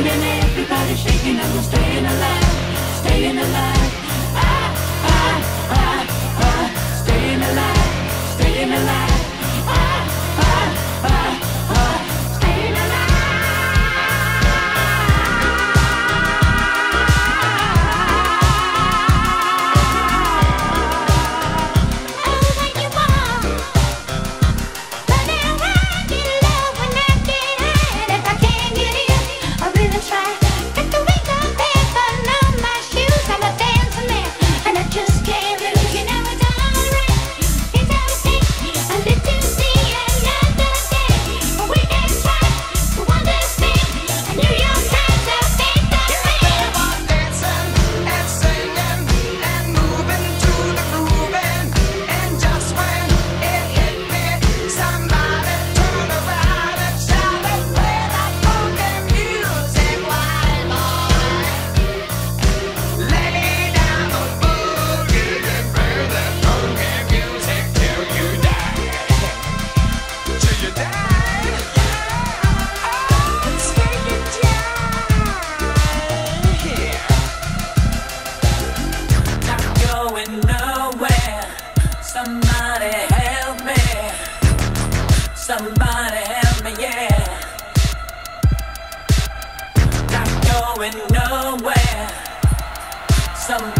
screaming, everybody shaking, and we're staying alive, staying alive. Staying alive, staying alive. Staying alive. Oh, like you want, but now I get low when I get high. If I can't get in, I really try. Got the ring on there, but on my shoes, I'm a dancing man, and I just can't lose. Somebody help me, yeah. Not going nowhere. Somebody